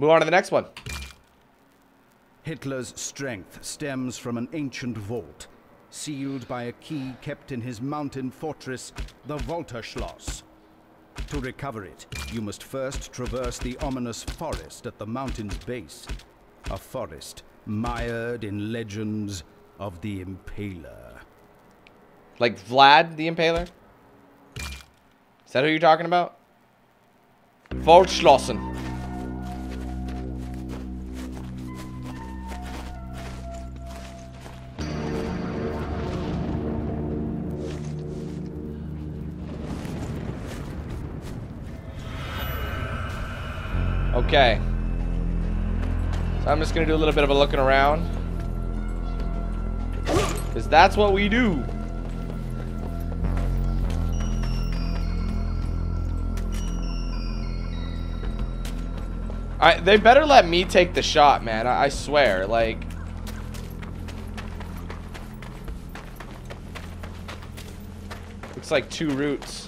Move on to the next one. Hitler's strength stems from an ancient vault, sealed by a key kept in his mountain fortress, the Walterschloss. To recover it, you must first traverse the ominous forest at the mountain's base. A forest mired in legends of the Impaler. Like Vlad the Impaler? Is that who you're talking about? Walterschlossen. Okay, so I'm just gonna do a little bit of a looking around, because that's what we do. Alright, they better let me take the shot, man. I swear, like, looks like two routes.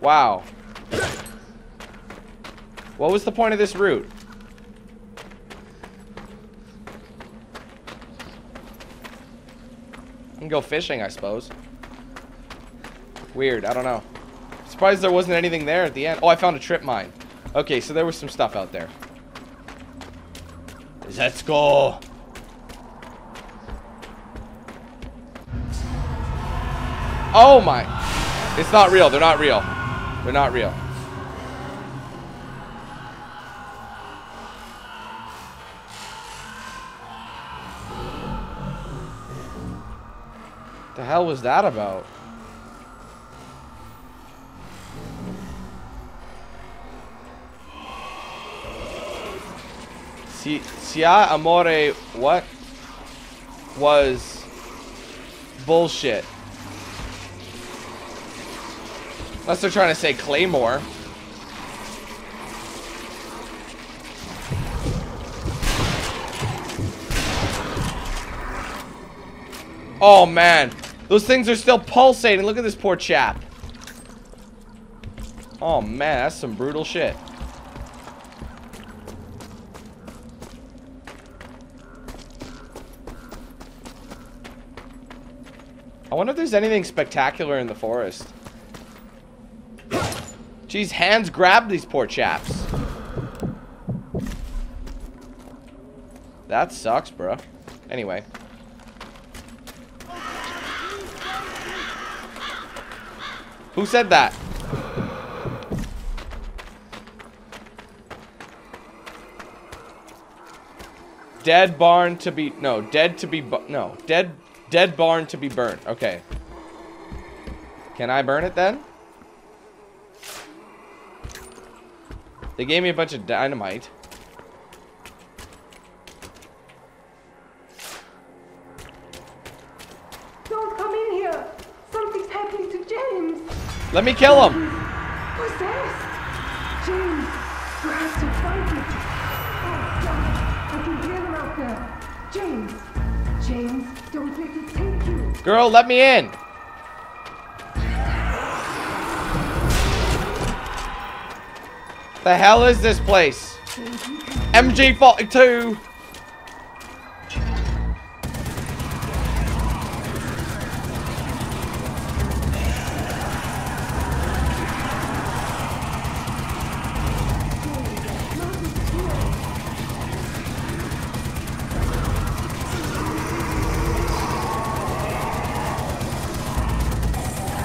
Wow. What was the point of this route? I can go fishing, I suppose. Weird, I don't know. I'm surprised there wasn't anything there at the end. Oh, I found a trip mine. Okay, so there was some stuff out there. Let's go. Oh my. It's not real. They're not real. They're not real. The hell was that about? Sia Amore, what? Was bullshit. Unless they're trying to say Claymore. Oh man, those things are still pulsating. Look at this poor chap. Oh man, that's some brutal shit. I wonder if there's anything spectacular in the forest. Jeez, hands grab these poor chaps. That sucks, bro. Anyway. Who said that? Dead barn to be... No, dead to be... No, dead barn to be burnt. Okay. Can I burn it then? They gave me a bunch of dynamite. Don't come in here. Something's happening to James. Let me kill him. Possessed. James, you have to fight it. Oh God, I can hear them out there. James, don't let it take you. Girl, let me in. The hell is this place? MG42.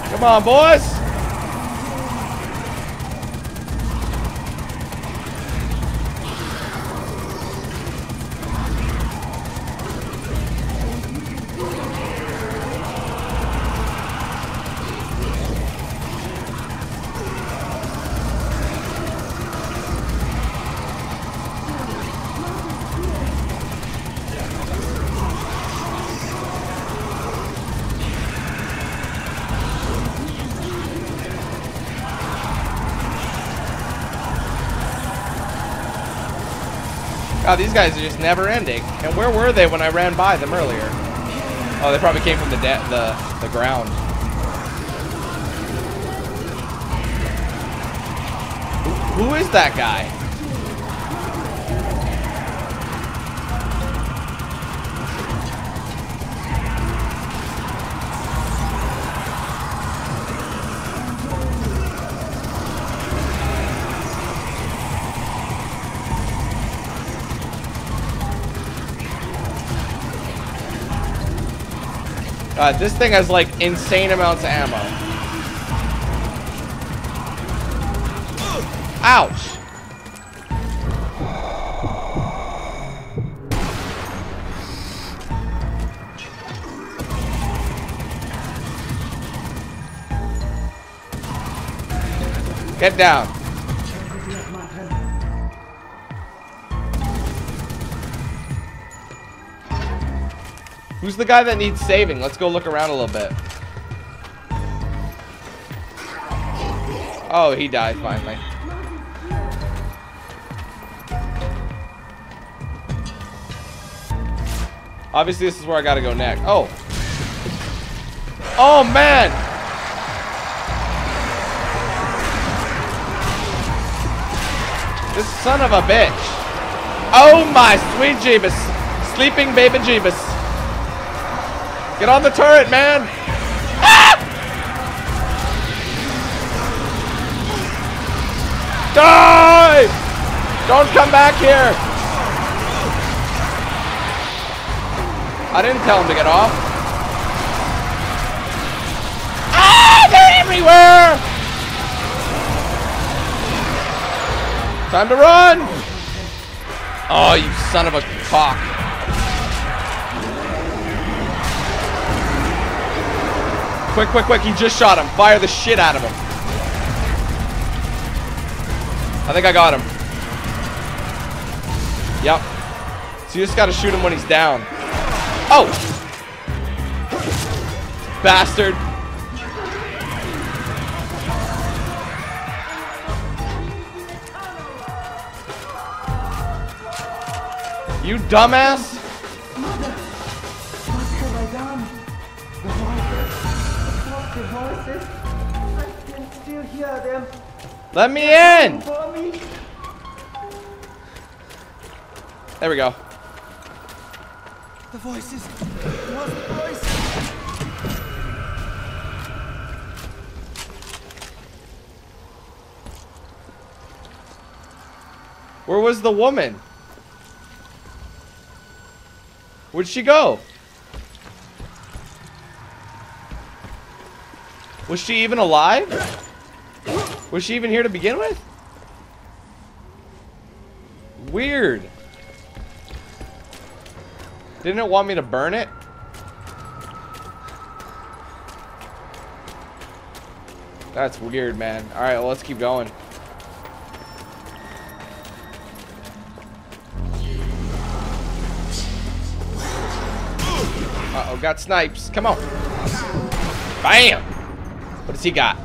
Come on, boys. God, these guys are just never ending. And where were they when I ran by them earlier? Oh, they probably came from the ground. Who is that guy? God, this thing has like insane amounts of ammo. Ouch! Get down. Who's the guy that needs saving? Let's go look around a little bit. Oh, he died finally. Obviously, this is where I gotta go next. Oh. Oh, man! This son of a bitch. Oh, my sweet Jeebus. Sleeping baby Jeebus. Get on the turret, man. Ah! Die! Don't come back here. I didn't tell him to get off. Ah, they're everywhere! Time to run! Oh, you son of a cock. Quick, quick, quick. He just shot him. Fire the shit out of him. I think I got him. Yep. So you just gotta shoot him when he's down. Oh! Bastard. You dumbass! Mother, what have I done? The voices. I can still hear them. Let me in! There we go. The voices. What voice? Where was the woman? Where'd she go? Was she even alive? Was she even here to begin with? Weird. Didn't it want me to burn it? That's weird, man. All right, well, let's keep going. Uh-oh, got snipes. Come on. Bam! What does he got?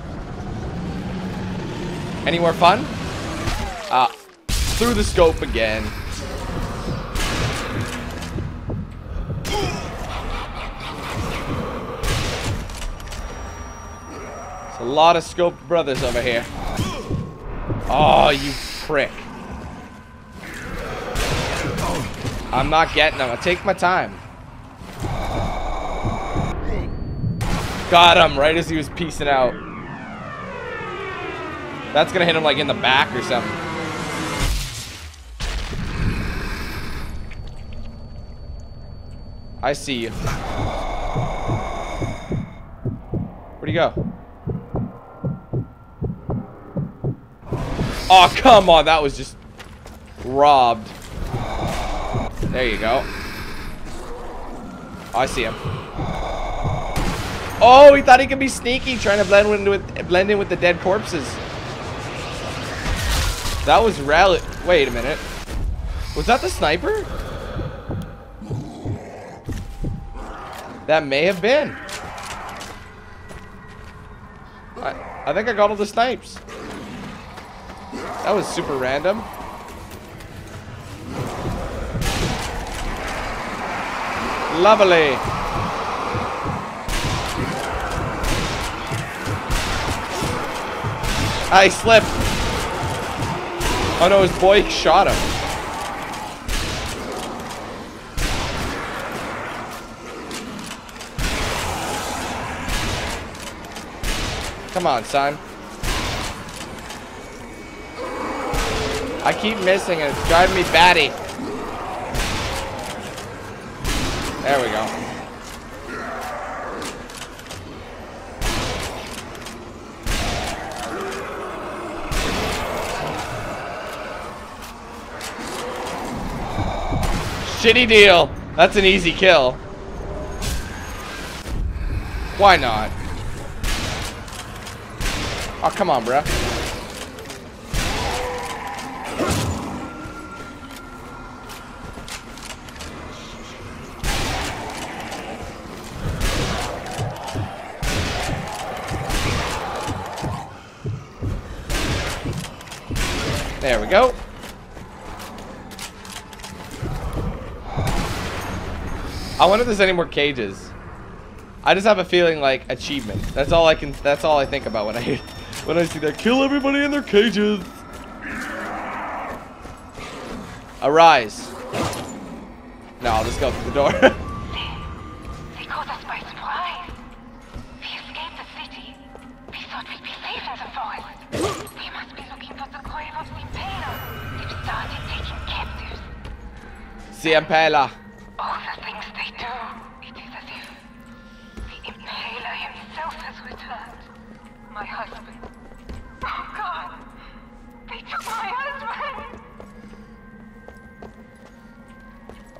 Any more fun? Through the scope again. A lot of scoped brothers over here. Oh, you prick. I'm not getting them. I take my time. Got him right as he was piecing out. That's gonna hit him like in the back or something. I see you. Where'd he go? Oh, come on. That was just robbed. There you go. Oh, I see him. Oh, he thought he could be sneaky trying to blend in with the dead corpses. That was rally. Wait a minute. Was that the sniper? That may have been. I think I got all the snipes. That was super random. Lovely. I slipped. Oh no, his boy shot him. Come on, son. I keep missing and it's driving me batty. There we go. Shitty deal. That's an easy kill. Why not? Oh, come on, bruh. There we go. I wonder if there's any more cages. I just have a feeling like achievement. That's all I can. That's all I think about when I see that. Kill everybody in their cages. Arise. No, I'll just go through the door. They caught us by surprise. We escaped the city. We thought we'd be safe in the forest. We must be looking for the coil of the Impaler. They've started taking captives. The Impaler. All the things they do, it is as if the Impaler himself has returned. My husband. Oh God! They took my husband!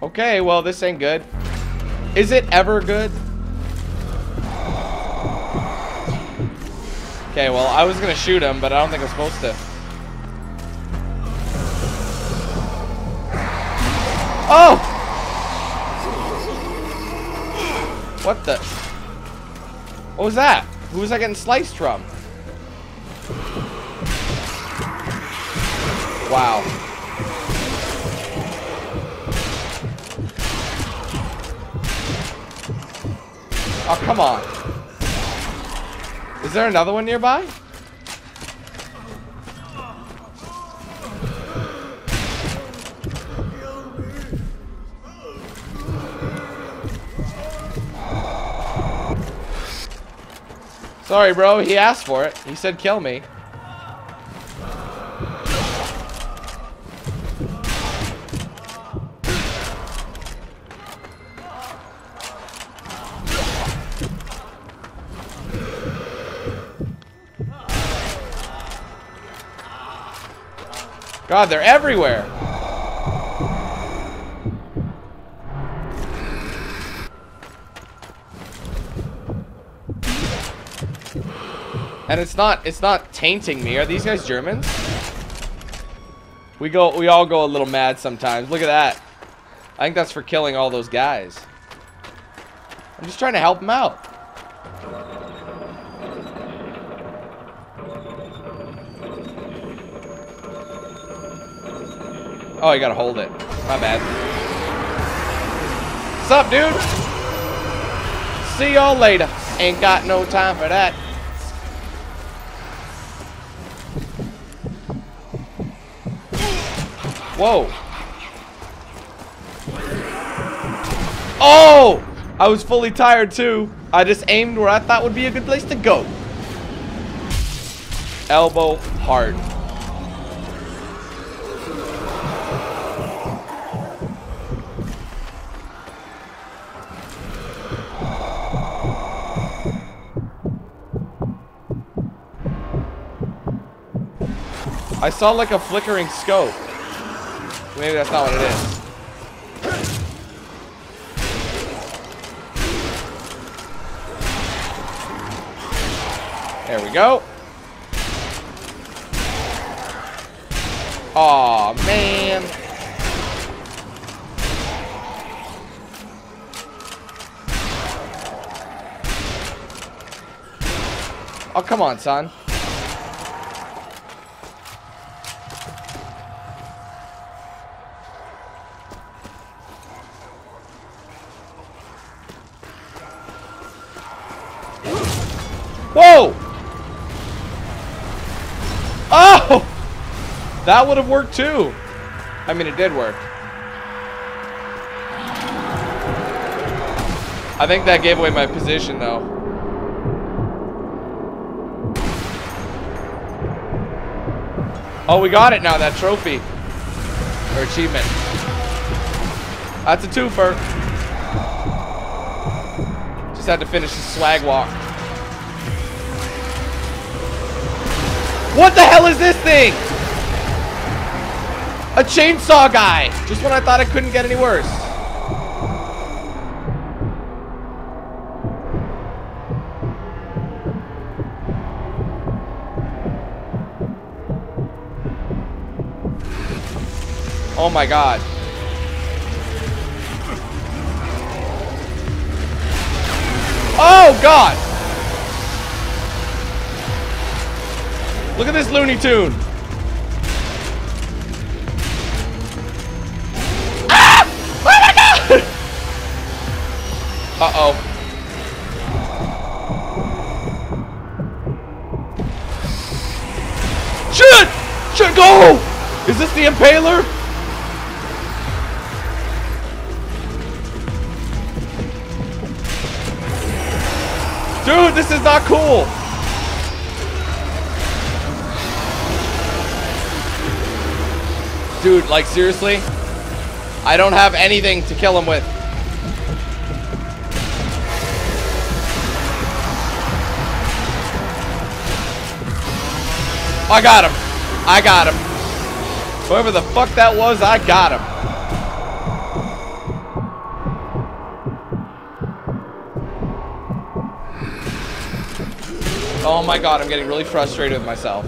Okay, well this ain't good. Is it ever good? Okay, well I was gonna shoot him, but I don't think I'm supposed to. Oh! What the? What was that? Who was I getting sliced from? Wow. Oh, come on. Is there another one nearby? Sorry, bro. He asked for it. He said, kill me. God, they're everywhere. And it's not tainting me. Are these guys Germans? We all go a little mad sometimes. Look at that. I think that's for killing all those guys. I'm just trying to help them out. Oh, I gotta hold it. My bad. What's up, dude? See y'all later. Ain't got no time for that. Whoa. Oh! I was fully tired too. I just aimed where I thought would be a good place to go. Elbow hard. I saw like a flickering scope. Maybe that's not what it is. There we go. Aw, man. Oh, come on, son. That would have worked too. I mean, it did work. I think that gave away my position though. Oh, we got it now, that trophy. Or achievement. That's a twofer. Just had to finish the slag walk. What the hell is this thing? A chainsaw guy! Just when I thought it couldn't get any worse. Oh my god. Oh god! Look at this Looney Tune. Uh-oh. Shit! Shit, go! Is this the Impaler? Dude, this is not cool! Dude, like seriously? I don't have anything to kill him with. I got him. I got him. Whoever the fuck that was, I got him. Oh my god, I'm getting really frustrated with myself.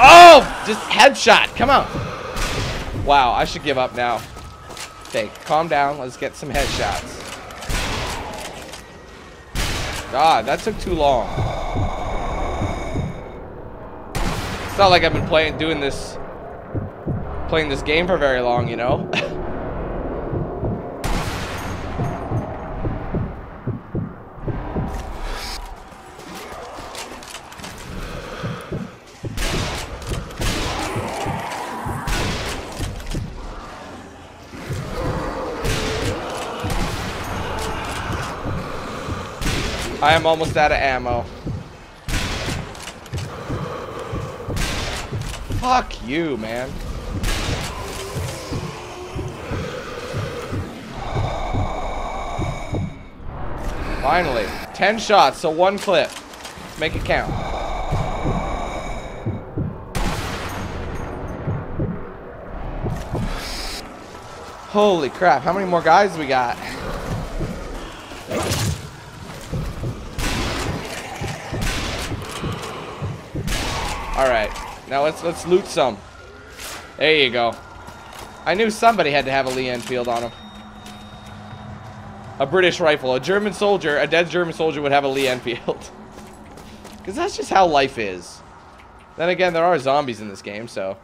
Oh! Just headshot. Come on. Wow, I should give up now. Okay, calm down. Let's get some headshots. God, that took too long. It's not like I've been playing this game for very long, you know? I am almost out of ammo. Fuck you, man. Finally. 10 shots, so 1 clip. Let's make it count. Holy crap, how many more guys we got? Alright, now let's loot some. There you go. I knew somebody had to have a Lee Enfield on him. A British rifle. A German soldier, a dead German soldier would have a Lee Enfield. Because that's just how life is. Then again, there are zombies in this game, so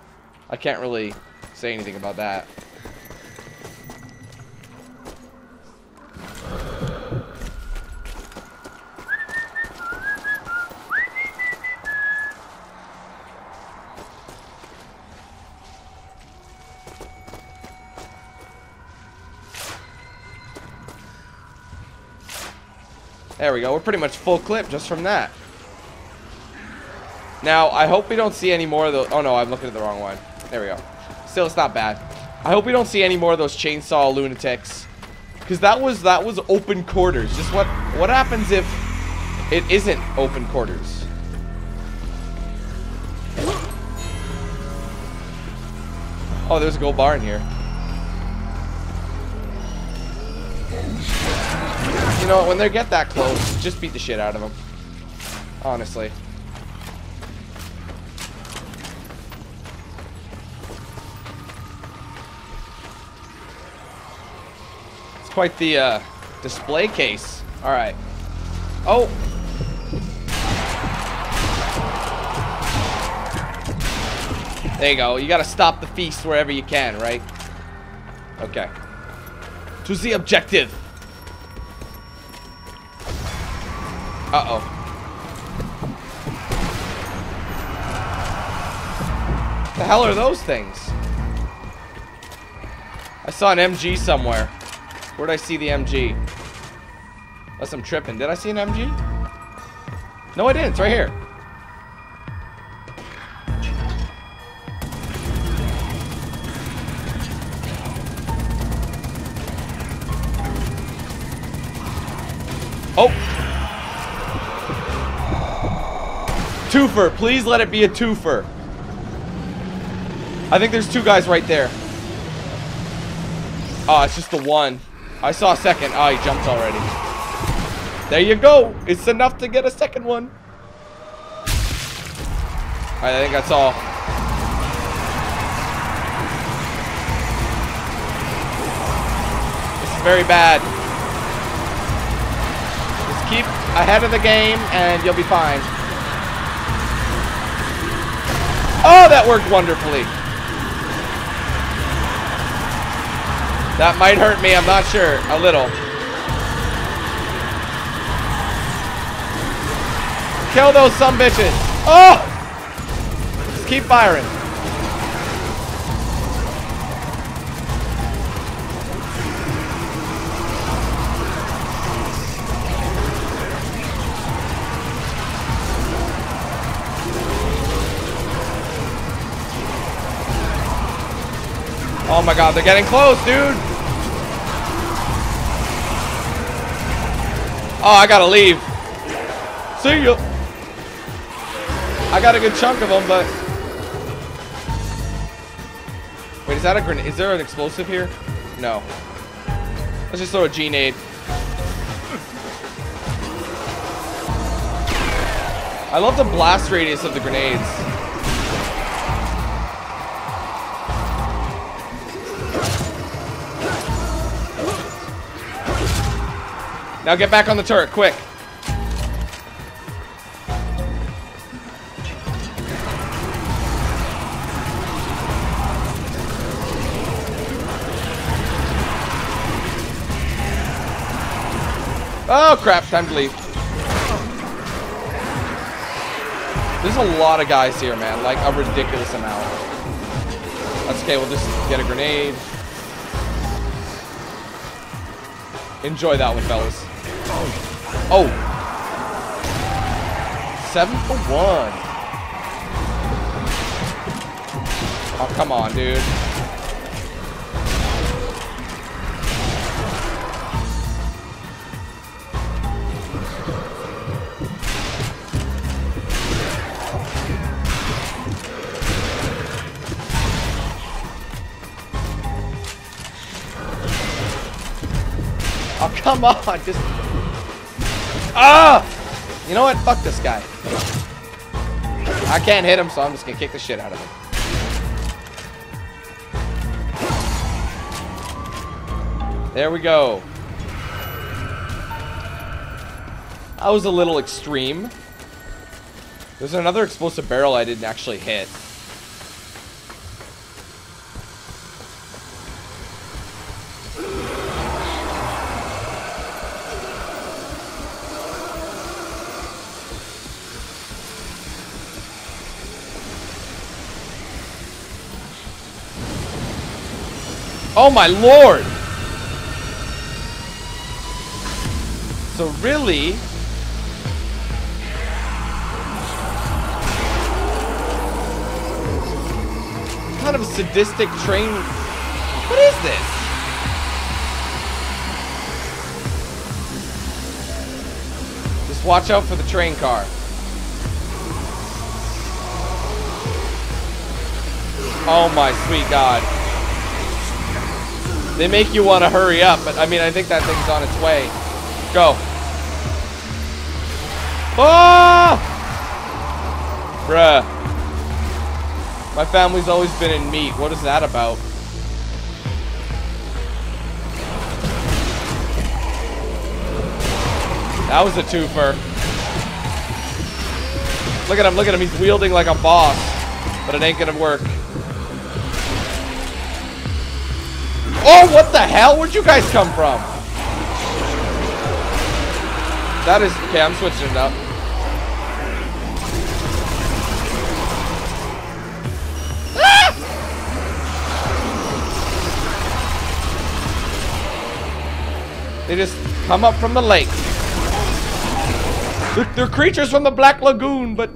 I can't really say anything about that. There we go. We're pretty much full clip just from that. Now, I hope we don't see any more of those... Oh, no, I'm looking at the wrong one. There we go. Still, it's not bad. I hope we don't see any more of those chainsaw lunatics. Because that was open quarters. Just what happens if it isn't open quarters? Oh, there's a gold bar in here. You know, when they get that close, just beat the shit out of them. Honestly. It's quite the display case. Alright. Oh! There you go. You gotta stop the feast wherever you can, right? Okay. To the objective! Uh-oh. The hell are those things? I saw an MG somewhere. Where'd I see the MG? Unless I'm tripping. Did I see an MG? No, I didn't. It's right here. Oh! Twofer. Please let it be a twofer. I think there's two guys right there. Oh, it's just the one. I saw a second. Oh, he jumped already. There you go. It's enough to get a second one. Alright, I think that's all. This is very bad. Just keep ahead of the game and you'll be fine. Oh, that worked wonderfully. That might hurt me, I'm not sure. A little. Kill those sumbitches. Oh! Just keep firing. Oh my god, they're getting close, dude. Oh, I gotta leave. See ya. I got a good chunk of them, but... Wait, is that a grenade? Is there an explosive here? No. Let's just throw a G-nade. I love the blast radius of the grenades. Now get back on the turret, quick. Oh crap, time to leave. There's a lot of guys here, man, like a ridiculous amount. That's okay, we'll just get a grenade. Enjoy that one, fellas. Oh! 7 for 1. Oh, come on, dude. Oh, come on, just... Ah! You know what? Fuck this guy. I can't hit him, so I'm just gonna kick the shit out of him. There we go. That was a little extreme. There's another explosive barrel I didn't actually hit. Oh my lord! So really... kind of a sadistic train... What is this? Just watch out for the train car. Oh my sweet god. They make you want to hurry up, but I mean, I think that thing's on its way. Go. Oh! Bruh. My family's always been in meat. What is that about? That was a twofer. Look at him, look at him. He's wielding like a boss, but it ain't gonna work. Oh, what the hell? Where'd you guys come from? That is... Okay, I'm switching it up. Ah! They just come up from the lake. They're creatures from the Black Lagoon, but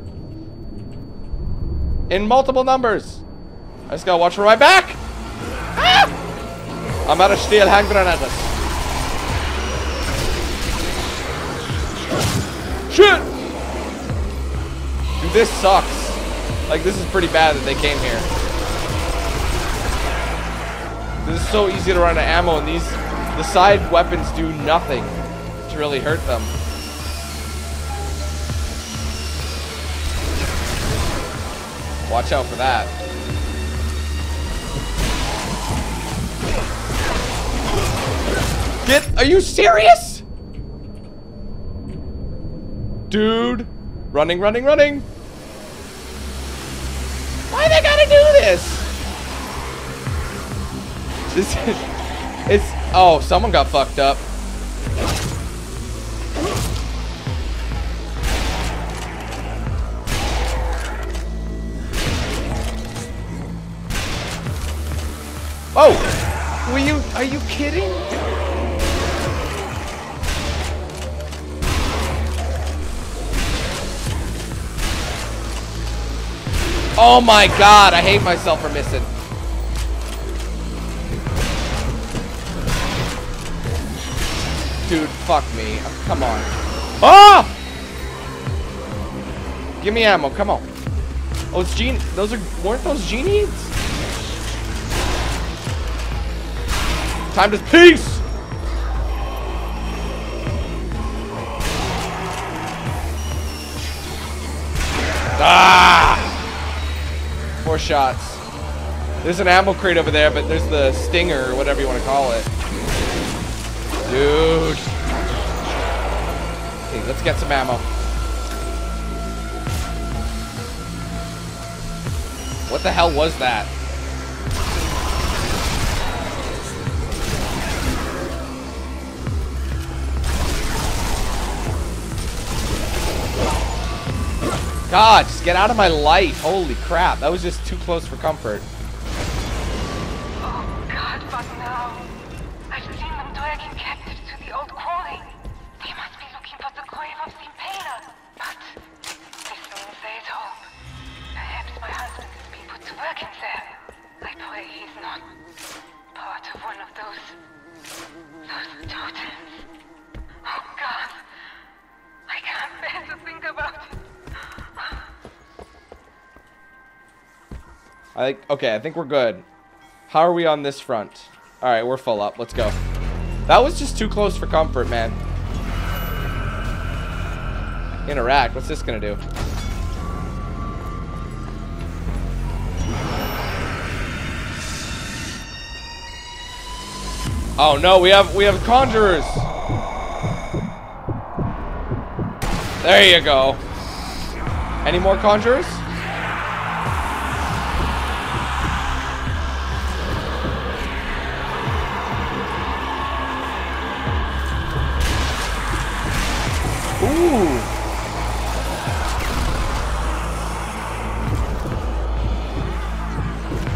in multiple numbers. I just gotta watch for my back. Ah! I'm out of steel hand granadas. Shit! Dude, this sucks. Like, this is pretty bad that they came here. This is so easy to run out of ammo, and these, the side weapons do nothing to really hurt them. Watch out for that. Are you serious? Dude. Running, running, running. Why they gotta do this? This is... It's... Oh, someone got fucked up. Oh! Were you... Are you kidding? Oh my god, I hate myself for missing. Dude, fuck me. Come on. Ah! Give me ammo, come on. Oh, it's genie. Those are... Weren't those genies? Time to peace! Ah! 4 shots. There's an ammo crate over there, but there's the stinger, or whatever you want to call it. Dude. Okay, let's get some ammo. What the hell was that? God, just get out of my life. Holy crap. That was just too close for comfort. Oh, God, but now. I've seen them dragging captives to the old quarry. They must be looking for the grave of the Impaler. But this means there is hope. Perhaps my husband has been put to work in there. I pray he's not part of one of those totems. Oh, God. I can't bear to think about it. Okay, I think we're good. How are we on this front? Alright, we're full up. Let's go. That was just too close for comfort, man. Interact. What's this gonna do? Oh no, we have conjurers. There you go. Any more conjurers? Ooh.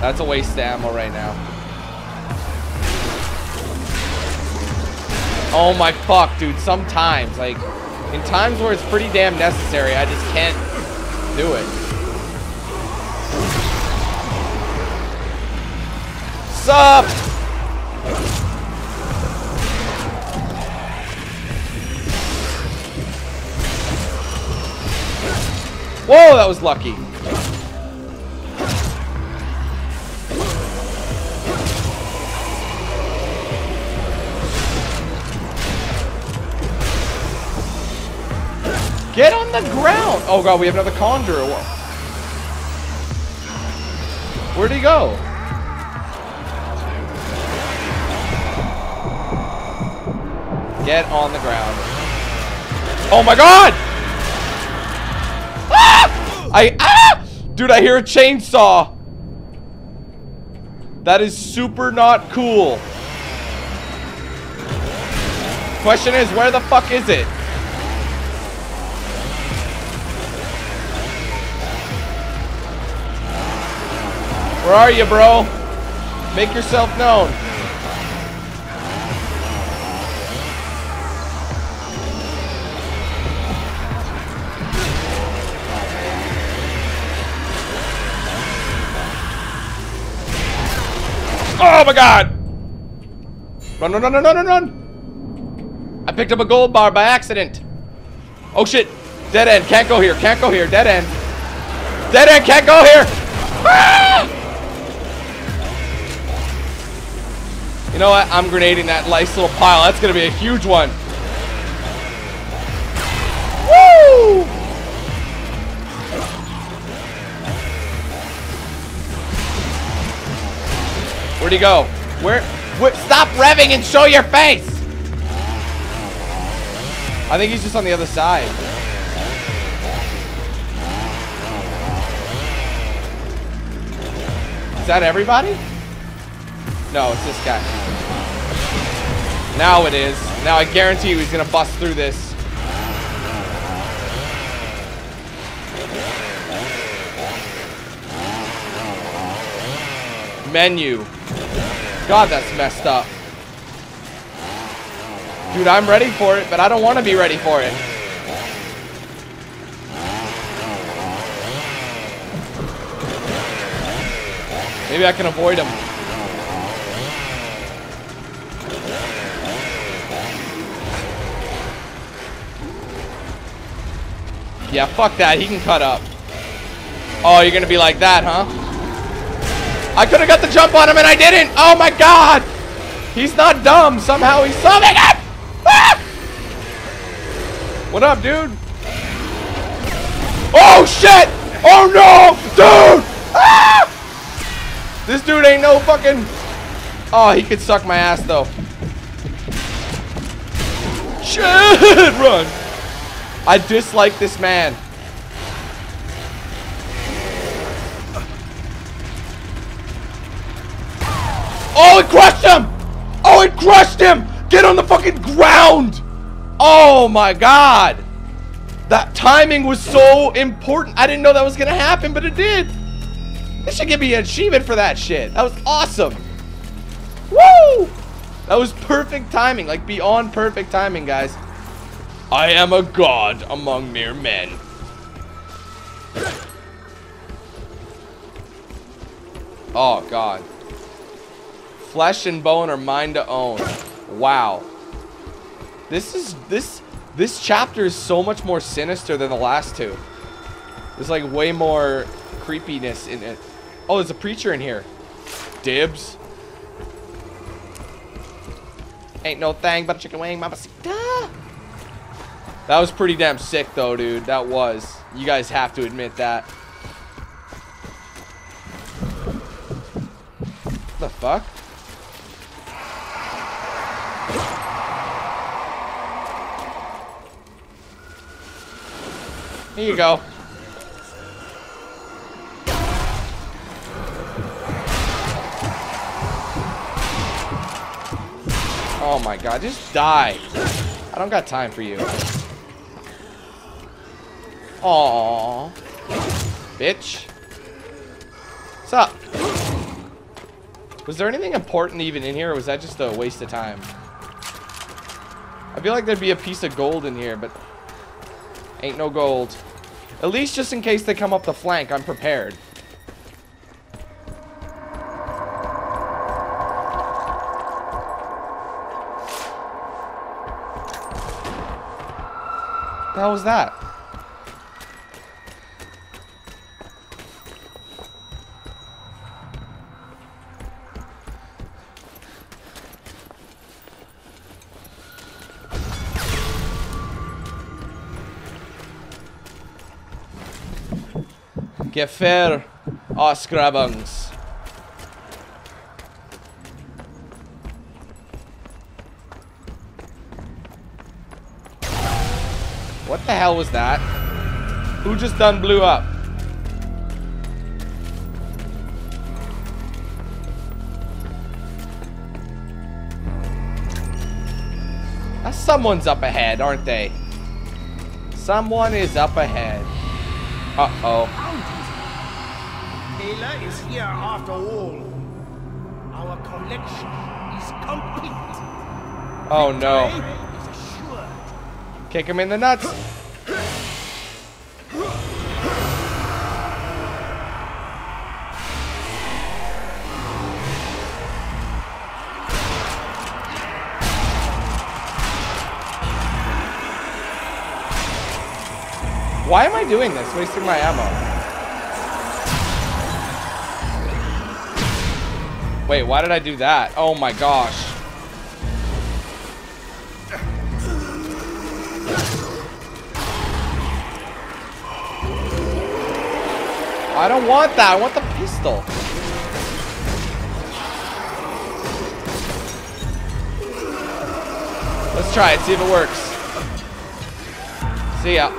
That's a waste of ammo right now. Oh my fuck, dude. Sometimes, like, in times where it's pretty damn necessary, I just can't do it. Sup? Whoa, that was lucky. Get on the ground! Oh god, we have another conjurer. Where'd he go? Get on the ground. Oh my god! Ah! Dude, I hear a chainsaw. That is super not cool. Question is, where the fuck is it? Where are you, bro? Make yourself known. Oh my god! Run, run, run, run, run, run! I picked up a gold bar by accident. Oh shit! Dead end. Can't go here. Can't go here. Dead end. Dead end. Can't go here. Ah! You know what? I'm grenading that nice little pile. That's gonna be a huge one. Woo! Where'd he go? Where? Stop revving and show your face! I think he's just on the other side. Is that everybody? No, it's this guy. Now it is. Now I guarantee you he's gonna bust through this. Menu. God, that's messed up. Dude, I'm ready for it, but I don't want to be ready for it. Maybe I can avoid him. Yeah, fuck that. He can cut up. Oh, you're gonna be like that, huh? I could have got the jump on him and I didn't. Oh my god. He's not dumb. Somehow he's summing it. Ah! What up, dude? Oh shit. Oh no, dude. Ah! This dude ain't no fucking. Oh, he could suck my ass though. Shit, run. I dislike this man. Oh, it crushed him! Oh, it crushed him! Get on the fucking ground! Oh my god! That timing was so important. I didn't know that was gonna happen, but it did. They should give me an achievement for that shit. That was awesome. Woo! That was perfect timing, like beyond perfect timing, guys. I am a god among mere men. Oh, God. Flesh and bone are mine to own. Wow. This chapter is so much more sinister than the last two. There's like way more creepiness in it. Oh, there's a preacher in here. Dibs. Ain't no thing but a chicken wing, mamacita. That was pretty damn sick though, dude. That was. You guys have to admit that. What the fuck? Here you go. Oh my god, just die. I don't got time for you. Aww, bitch. What's up? Was there anything important even in here, or was that just a waste of time? I feel like there'd be a piece of gold in here, but ain't no gold. At least just in case they come up the flank, I'm prepared. What the hell was that? Gefahr Ausgrabungs. What the hell was that? Who just done blew up? Someone's up ahead, aren't they? Someone is up ahead. Uh-oh. Impaler is here after all. Our collection is complete. Oh no. Kick him in the nuts. Why am I doing this? Wasting my ammo. Wait, why did I do that? Oh my gosh. I don't want that. I want the pistol. Let's try it. See if it works. See ya.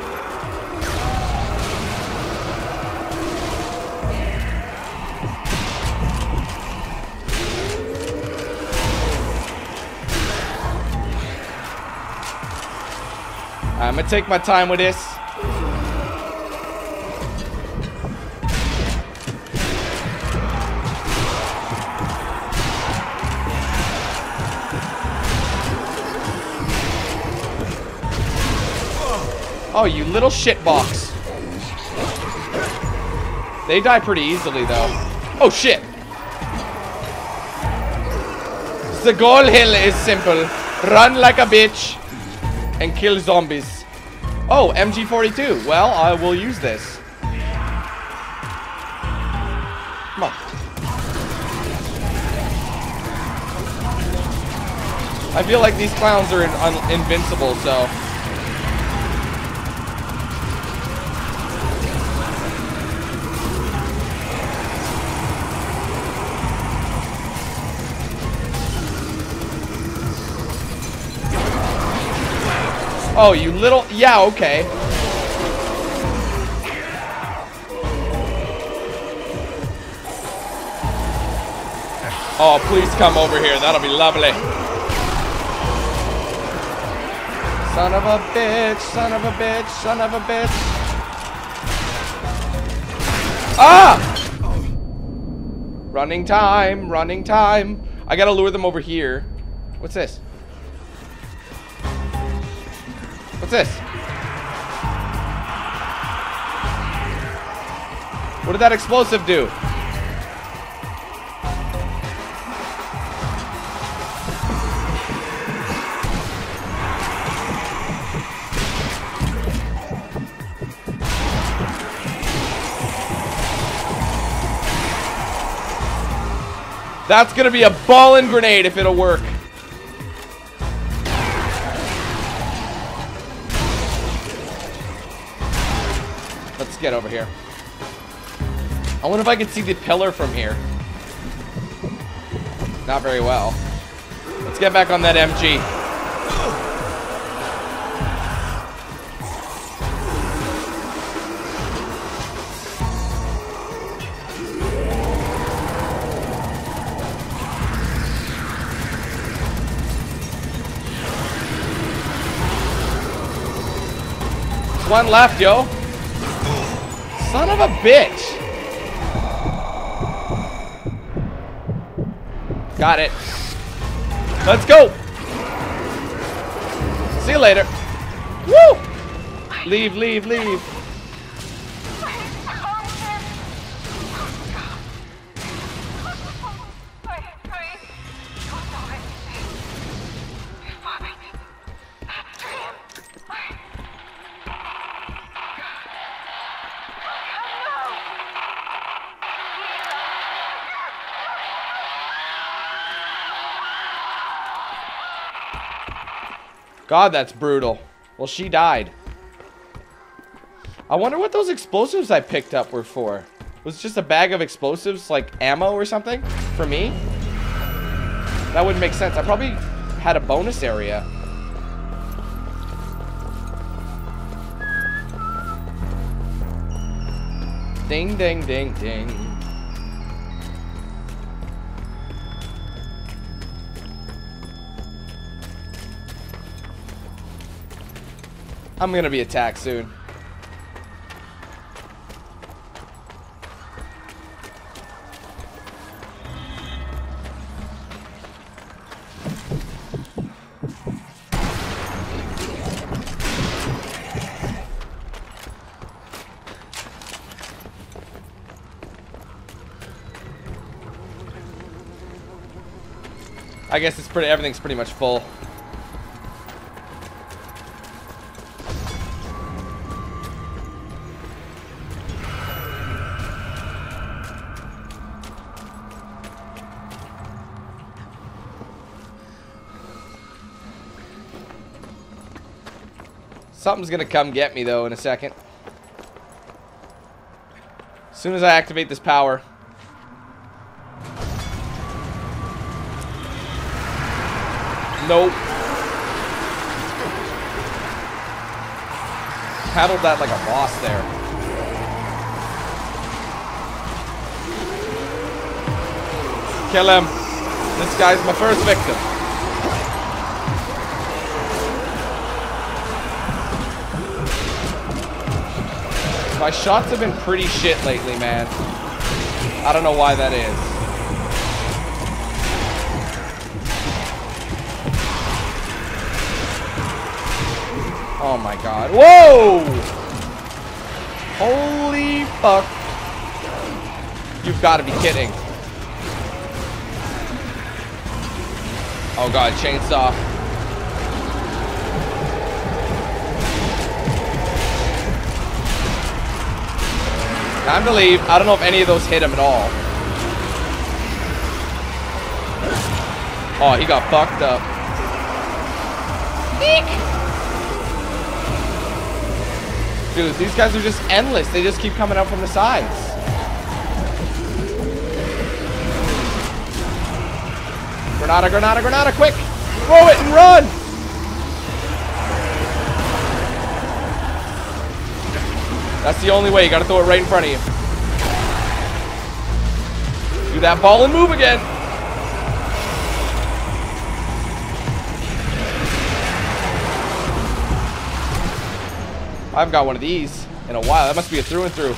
I'm gonna take my time with this. Oh, you little shitbox. They die pretty easily, though. Oh, shit. The goal hill is simple. Run like a bitch and kill zombies. Oh, MG42. Well, I will use this. Come on. I feel like these clowns are invincible, so... Oh, you little... Yeah, okay. Oh, please come over here. That'll be lovely. Son of a bitch, son of a bitch, son of a bitch. Ah! Running time, running time. I gotta lure them over here. What's this? What's this? What did that explosive do? That's gonna be a ball and grenade if it'll work. Get over here. I wonder if I can see the pillar from here. Not very well. Let's get back on that MG. There's one left, yo. Son of a bitch! Got it. Let's go! See you later. Woo! Leave, leave, leave. God, that's brutal. Well, she died. I wonder what those explosives I picked up were for. Was it just a bag of explosives, like ammo or something? For me? That wouldn't make sense. I probably had a bonus area. Ding, ding, ding, ding. I'm gonna be attacked soon. I guess it's pretty, everything's pretty much full. Something's gonna come get me though in a second. As soon as I activate this power. Nope. Paddled that like a boss there. Kill him. This guy's my first victim. My shots have been pretty shit lately, man. I don't know why that is. Oh my god. Whoa! Holy fuck. You've got to be kidding. Oh god, chainsaw. Time to leave. I don't know if any of those hit him at all. Oh, he got fucked up. Eek. Dude, these guys are just endless. They just keep coming out from the sides. Granada, granada, granada, quick! Throw it and run! That's the only way. You gotta throw it right in front of you. Do that ball and move again. I haven't got one of these in a while. That must be a through and through.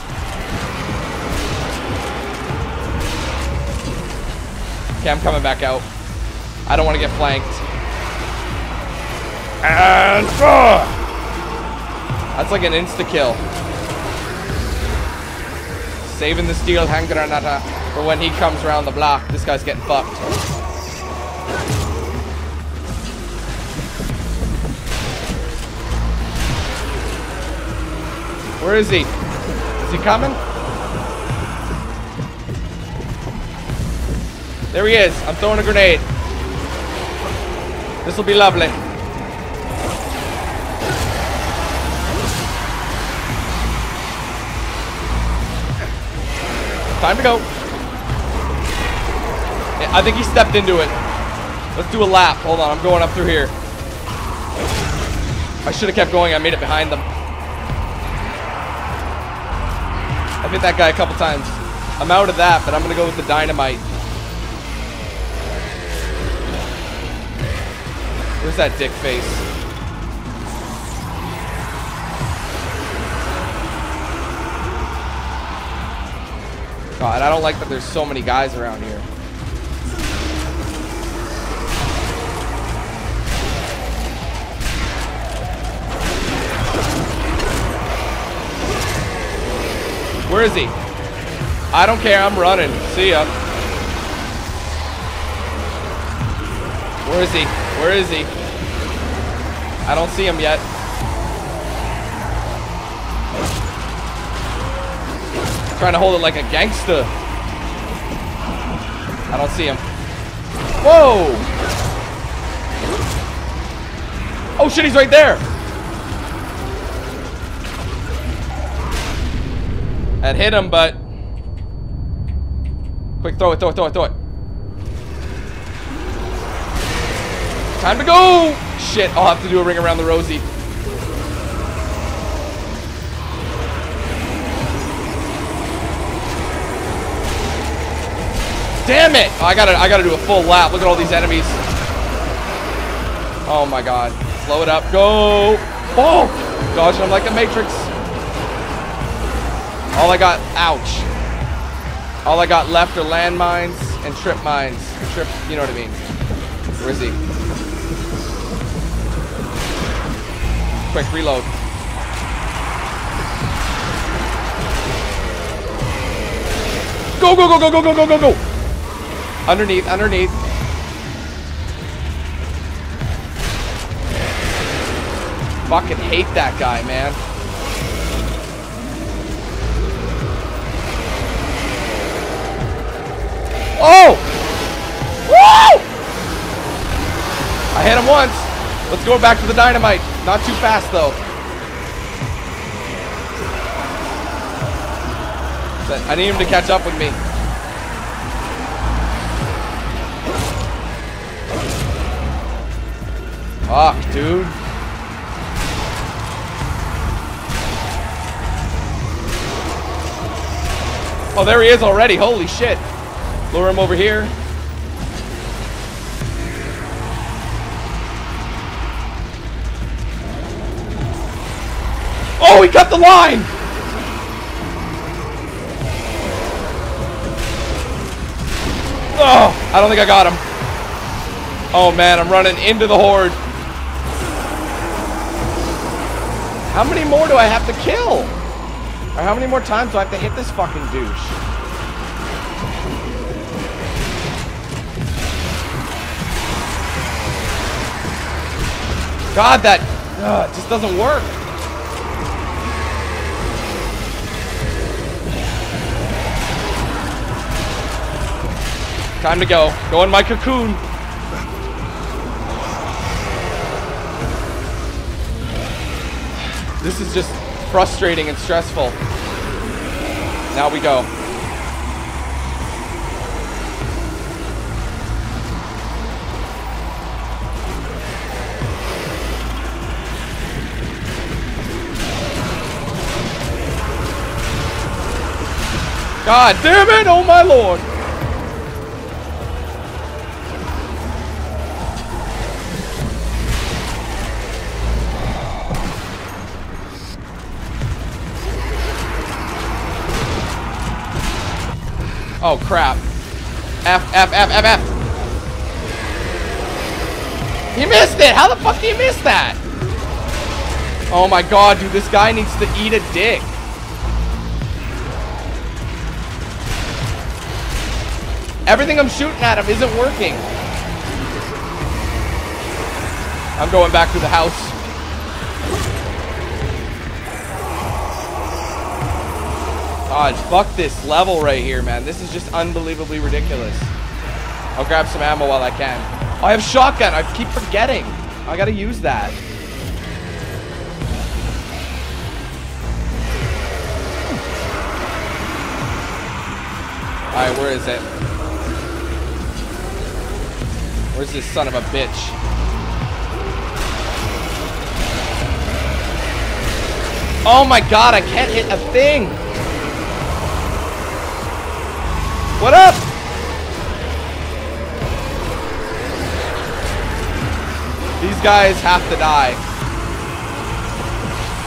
Okay, I'm coming back out. I don't want to get flanked. And that's like an insta-kill. Saving the steel hand granada for when he comes around the block. This guy's getting fucked. Where is he? Is he coming? There he is. I'm throwing a grenade. This will be lovely. Time to go. Yeah, I think he stepped into it. Let's do a lap. Hold on, I'm going up through here. I should have kept going. I made it behind them. I've hit that guy a couple times. I'm out of that, but I'm going to go with the dynamite. Where's that dick face? God, I don't like that there's so many guys around here. Where is he? I don't care, I'm running. See ya. Where is he? Where is he? I don't see him yet. I'm trying to hold it like a gangster. I don't see him. Whoa! Oh shit, he's right there! That hit him, but... Quick, throw it, throw it, throw it, throw it. Time to go! Shit, I'll have to do a ring around the Rosie. Damn it! Oh, I gotta do a full lap. Look at all these enemies. Oh my god. Slow it up. Go! Oh! Dodging them like the Matrix. All I got, ouch. All I got left are landmines and trip mines. Trip, you know what I mean. Where is he? Quick, reload. Go, go, go, go, go, go, go, go, go! Underneath, underneath. Fucking hate that guy, man. Oh! Woo! I hit him once. Let's go back to the dynamite. Not too fast, though. But I need him to catch up with me. Fuck, dude. Oh, there he is already. Holy shit. Lure him over here. Oh, he cut the line! Oh, I don't think I got him. Oh, man, I'm running into the horde. How many more do I have to kill? Or how many more times do I have to hit this fucking douche? God, that it just doesn't work. Time to go. Go in my cocoon. This is just frustrating and stressful. Now we go. God damn it! Oh my lord! Oh crap. F. He missed it! How the fuck did he miss that? Oh my god, dude, this guy needs to eat a dick. Everything I'm shooting at him isn't working. I'm going back to the house. God, fuck this level right here, man. This is just unbelievably ridiculous. I'll grab some ammo while I can. Oh, I have shotgun. I keep forgetting. I gotta use that. Alright, where is it? Where's this son of a bitch? Oh my god, I can't hit a thing. What up? These guys have to die.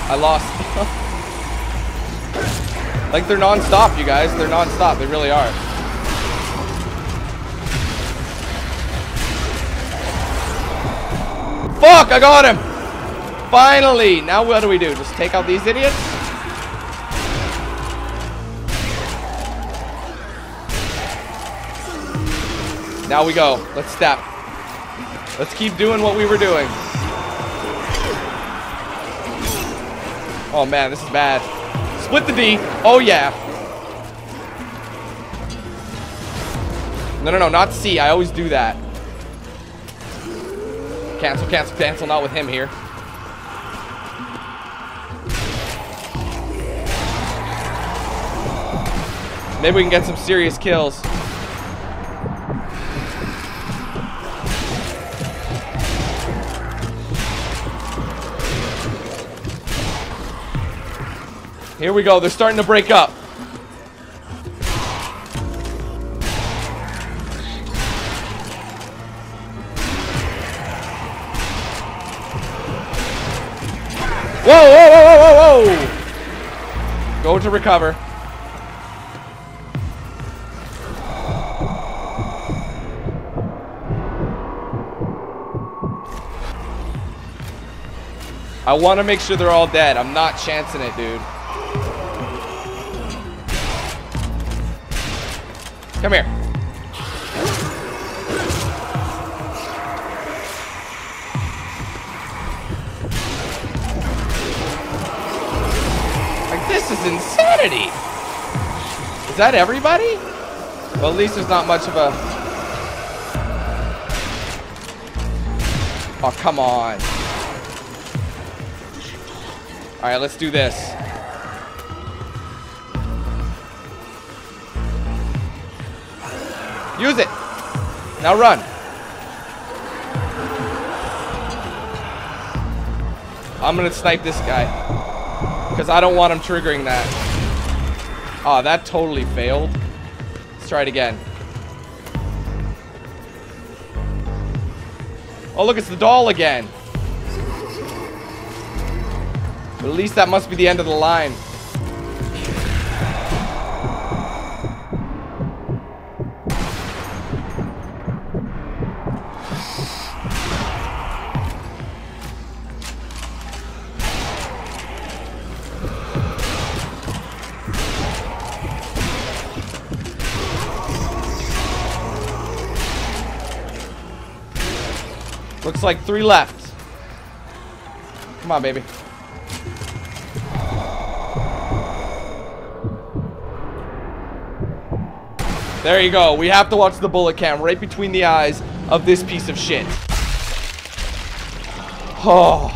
I lost. Like, they're non-stop, you guys. They're non-stop. They really are. Fuck! I got him! Finally! Now what do we do? Just take out these idiots? Now we go. Let's step. Let's keep doing what we were doing. Oh man, this is bad. Split the D. Oh yeah. No, not C. I always do that. Cancel. Not with him here. Maybe we can get some serious kills. Here we go. They're starting to break up. Whoa. Go to recover. I want to make sure they're all dead. I'm not chancing it, dude. Come here. Like, this is insanity. Is that everybody? Well, at least there's not much of a... Oh, come on. All right, let's do this. Use it. Now run. I'm gonna snipe this guy because I don't want him triggering that. Oh, that totally failed. Let's try it again. Oh, look, it's the doll again. But at least that must be the end of the line. Looks like 3 left. Come on, baby. There you go. We have to watch the bullet cam right between the eyes of this piece of shit. Oh,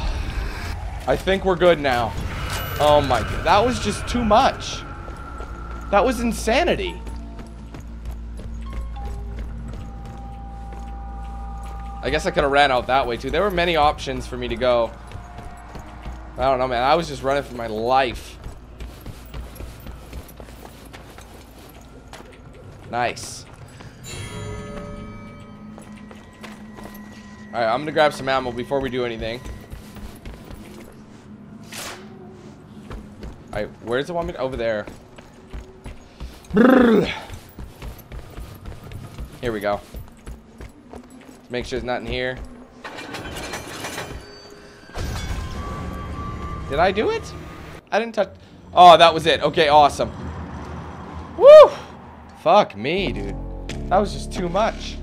I think we're good now. Oh my god, that was just too much. That was insanity. I guess I could have ran out that way, too. There were many options for me to go. I don't know, man. I was just running for my life. Nice. Alright, I'm gonna grab some ammo before we do anything. Alright, where does it want me to? Over there. Here we go. Make sure there's nothing here. Did I do it? I didn't touch. Oh, that was it. Okay, awesome. Woo! Fuck me, dude. That was just too much.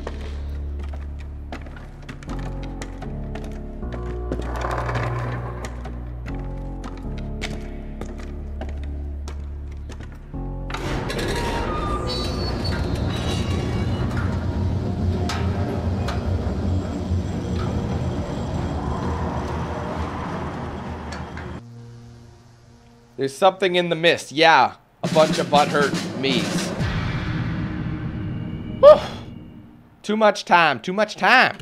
There's something in the mist. Yeah, a bunch of butthurt me's. Whew. Too much time. Too much time.